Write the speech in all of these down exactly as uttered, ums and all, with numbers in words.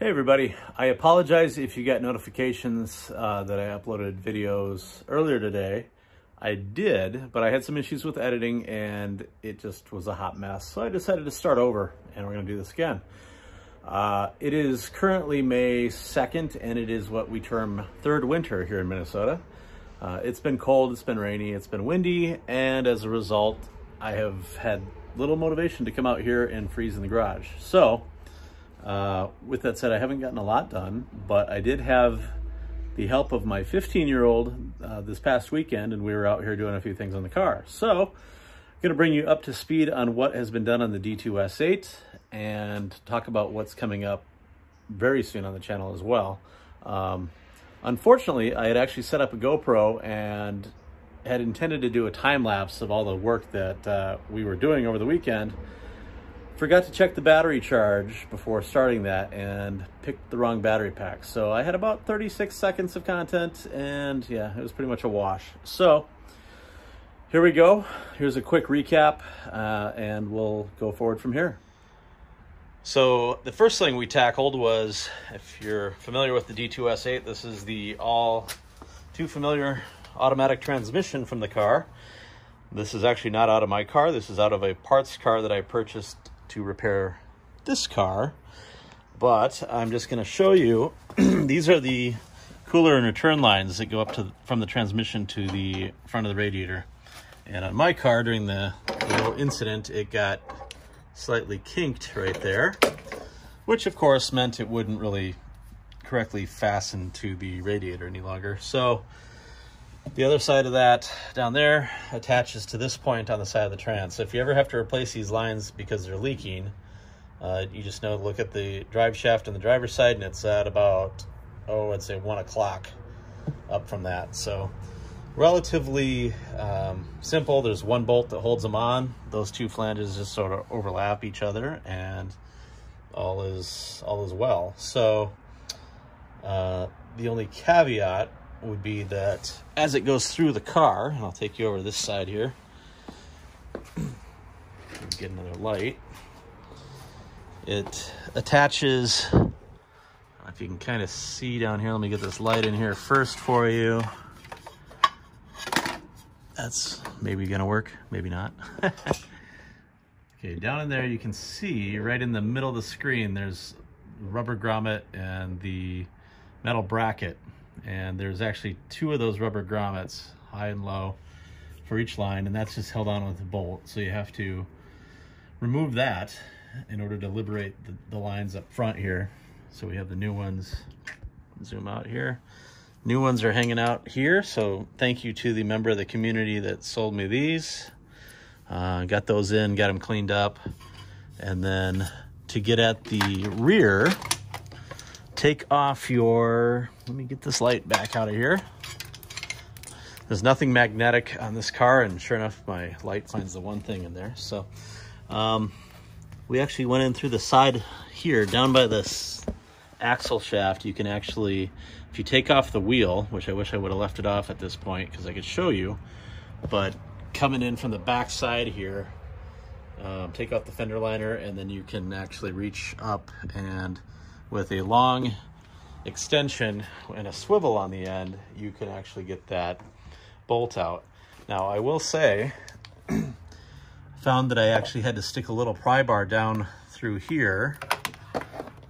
Hey everybody, I apologize if you got notifications uh, that I uploaded videos earlier today. I did, but I had some issues with editing and it just was a hot mess. So I decided to start over and we're gonna do this again. Uh, it is currently May second and it is what we term third winter here in Minnesota. Uh, it's been cold, it's been rainy, it's been windy, and as a result, I have had little motivation to come out here and freeze in the garage. So. Uh, with that said, I haven't gotten a lot done, but I did have the help of my fifteen year old uh, this past weekend, and we were out here doing a few things on the car. So I'm going to bring you up to speed on what has been done on the D two S eight and talk about what's coming up very soon on the channel as well. Um, unfortunately, I had actually set up a GoPro and had intended to do a time lapse of all the work that uh, we were doing over the weekend. Forgot to check the battery charge before starting that and picked the wrong battery pack. So I had about thirty-six seconds of content and yeah, it was pretty much a wash. So here we go. Here's a quick recap uh, and we'll go forward from here. So the first thing we tackled was, if you're familiar with the D two S eight, this is the all too familiar automatic transmission from the car. This is actually not out of my car. This is out of a parts car that I purchased to repair this car, but I'm just going to show you these are the cooler and return lines that go up to from the transmission to the front of the radiator. And on my car, during the little incident, it got slightly kinked right there, which of course meant it wouldn't really correctly fasten to the radiator any longer. So the other side of that down there attaches to this point on the side of the trans. So if you ever have to replace these lines because they're leaking, uh, you just know to look at the drive shaft on the driver's side, and it's at about, oh, I'd say one o'clock up from that. So relatively um, simple. There's one bolt that holds them on. Those two flanges just sort of overlap each other, and all is, all is well. So uh, the only caveat would be that as it goes through the car, and I'll take you over to this side here, get another light, it attaches, I don't know if you can kind of see down here, let me get this light in here first for you. That's maybe gonna work, maybe not. Okay, down in there you can see right in the middle of the screen there's rubber grommet and the metal bracket. And there's actually two of those rubber grommets, high and low, for each line, and that's just held on with a bolt. So you have to remove that in order to liberate the, the lines up front here. So we have the new ones, zoom out here. New ones are hanging out here, so thank you to the member of the community that sold me these. Uh, got those in, got them cleaned up. And then to get at the rear, take off your, let me get this light back out of here. There's nothing magnetic on this car, and sure enough, my light finds the one thing in there. So um, we actually went in through the side here, down by this axle shaft. You can actually, if you take off the wheel, which I wish I would have left it off at this point because I could show you, but coming in from the back side here, um, take off the fender liner, and then you can actually reach up and with a long extension and a swivel on the end, you can actually get that bolt out. Now, I will say, found that I actually had to stick a little pry bar down through here,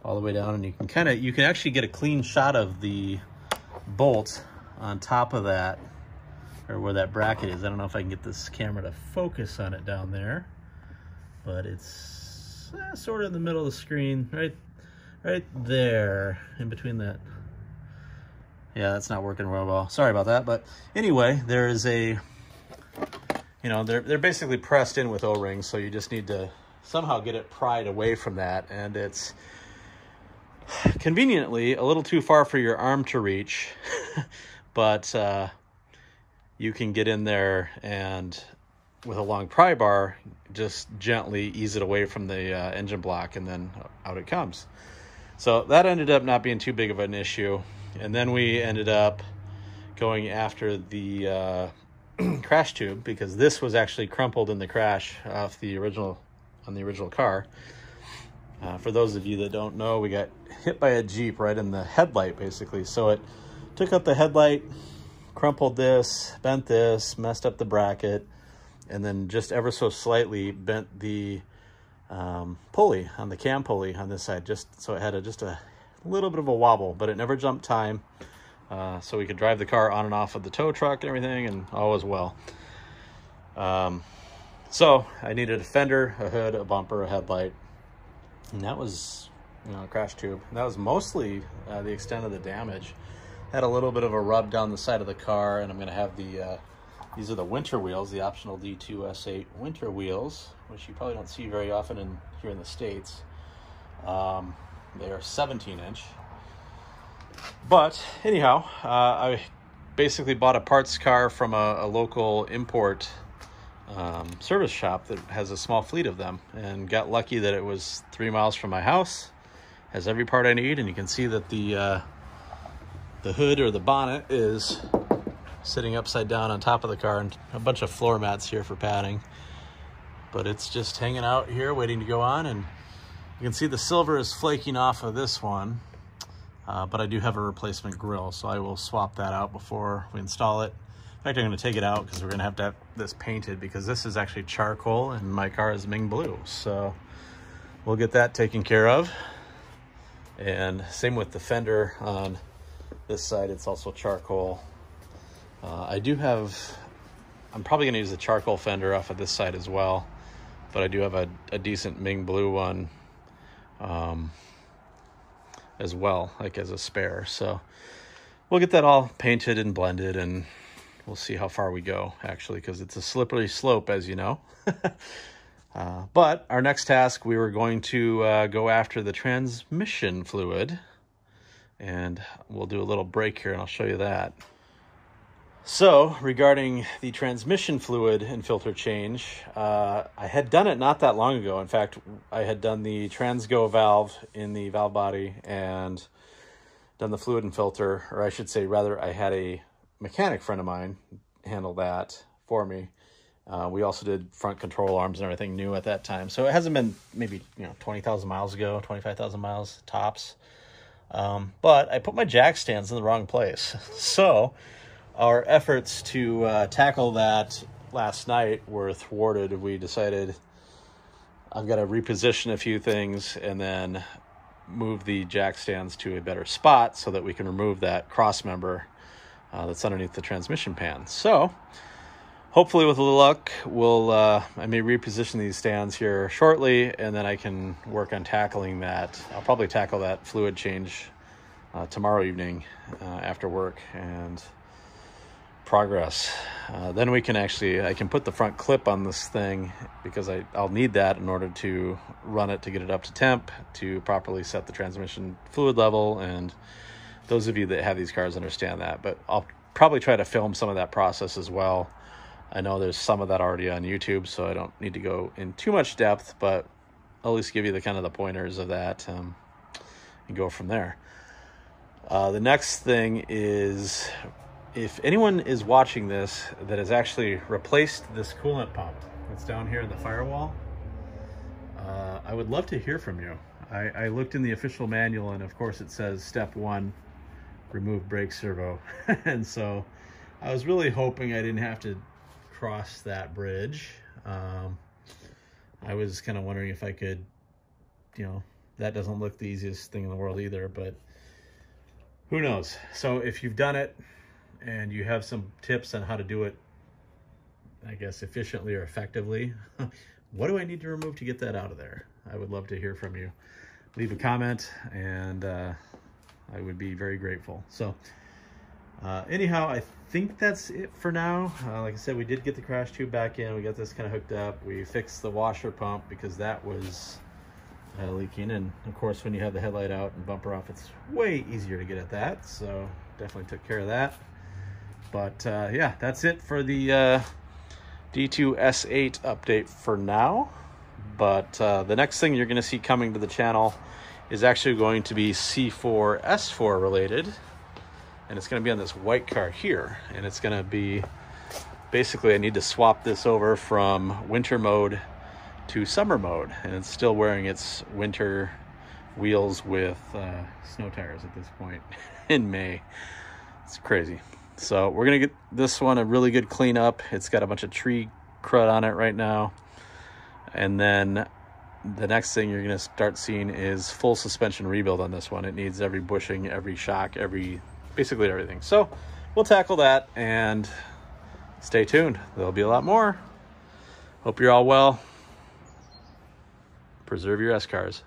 all the way down, and you can kind of, you can actually get a clean shot of the bolt on top of that, or where that bracket is. I don't know if I can get this camera to focus on it down there, but it's eh, sort of in the middle of the screen, right? Right there, in between that. Yeah, that's not working real well. Sorry about that, but anyway, there is a, you know, they're, they're basically pressed in with O-rings, so you just need to somehow get it pried away from that, and it's conveniently a little too far for your arm to reach, but uh, you can get in there and, with a long pry bar, just gently ease it away from the uh, engine block, and then out it comes. So that ended up not being too big of an issue. And then we ended up going after the uh, crash tube, because this was actually crumpled in the crash off the original, on the original car. Uh, for those of you that don't know, we got hit by a Jeep right in the headlight, basically. So it took out the headlight, crumpled this, bent this, messed up the bracket, and then just ever so slightly bent the um, pulley on the cam pulley on this side, just so it had a, just a little bit of a wobble, but it never jumped time. Uh, so we could drive the car on and off of the tow truck and everything, and all was well. Um, so I needed a fender, a hood, a bumper, a headlight, and that was, you know, a crash tube. And that was mostly uh, the extent of the damage. Had a little bit of a rub down the side of the car, and I'm gonna have the, uh, these are the winter wheels, the optional D two S eight winter wheels, which you probably don't see very often in here in the States. Um, they are seventeen inch. But anyhow, uh, I basically bought a parts car from a, a local import um, service shop that has a small fleet of them, and got lucky that it was three miles from my house. Has every part I need, and you can see that the uh, the hood or the bonnet is sitting upside down on top of the car, and a bunch of floor mats here for padding. But it's just hanging out here waiting to go on, and you can see the silver is flaking off of this one. Uh, but I do have a replacement grill, so I will swap that out before we install it. In fact, I'm going to take it out because we're going to have to have this painted, because this is actually charcoal and my car is Ming Blue. So we'll get that taken care of. And same with the fender on this side. It's also charcoal. Uh, I do have, I'm probably going to use the charcoal fender off of this side as well. But I do have a, a decent Ming Blue one. Um... as well, like as a spare. So we'll get that all painted and blended, and we'll see how far we go, actually, because it's a slippery slope, as you know. uh, but our next task, we were going to uh, go after the transmission fluid, and we'll do a little break here and I'll show you that. So regarding the transmission fluid and filter change, uh, I had done it not that long ago. In fact, I had done the TransGo valve in the valve body and done the fluid and filter, or I should say rather, I had a mechanic friend of mine handle that for me. Uh, we also did front control arms and everything new at that time. So it hasn't been maybe, you know, twenty thousand miles ago, twenty-five thousand miles tops. Um, but I put my jack stands in the wrong place. So our efforts to uh, tackle that last night were thwarted. We decided I've got to reposition a few things and then move the jack stands to a better spot so that we can remove that cross member uh, that's underneath the transmission pan. So hopefully with a little luck, we'll, uh, I may reposition these stands here shortly, and then I can work on tackling that. I'll probably tackle that fluid change uh, tomorrow evening uh, after work, and progress. Uh, then we can actually, I can put the front clip on this thing, because I, I'll need that in order to run it, to get it up to temp, to properly set the transmission fluid level. And those of you that have these cars understand that, but I'll probably try to film some of that process as well. I know there's some of that already on YouTube, so I don't need to go in too much depth, but I'll at least give you the kind of the pointers of that um, and go from there. Uh, the next thing is, if anyone is watching this that has actually replaced this coolant pump that's down here in the firewall, uh, I would love to hear from you. I, I looked in the official manual, and of course it says step one, remove brake servo. And so I was really hoping I didn't have to cross that bridge. Um, I was kind of wondering if I could, you know, that doesn't look the easiest thing in the world either, but who knows? So if you've done it, and you have some tips on how to do it, I guess, efficiently or effectively, what do I need to remove to get that out of there? I would love to hear from you. Leave a comment, and uh, I would be very grateful. So uh, anyhow, I think that's it for now. Uh, like I said, we did get the crash tube back in. We got this kind of hooked up. We fixed the washer pump because that was uh, leaking. And of course, when you have the headlight out and bumper off, it's way easier to get at that. So definitely took care of that. But uh, yeah, that's it for the uh, D two S eight update for now. But uh, the next thing you're going to see coming to the channel is actually going to be C four S four related. And it's going to be on this white car here. And it's going to be, basically I need to swap this over from winter mode to summer mode, and it's still wearing its winter wheels with uh, snow tires at this point in May. It's crazy. So we're going to get this one a really good cleanup. It's got a bunch of tree crud on it right now. And then the next thing you're going to start seeing is full suspension rebuild on this one. It needs every bushing, every shock, every, basically everything. So we'll tackle that and stay tuned. There'll be a lot more. Hope you're all well. Preserve your S cars.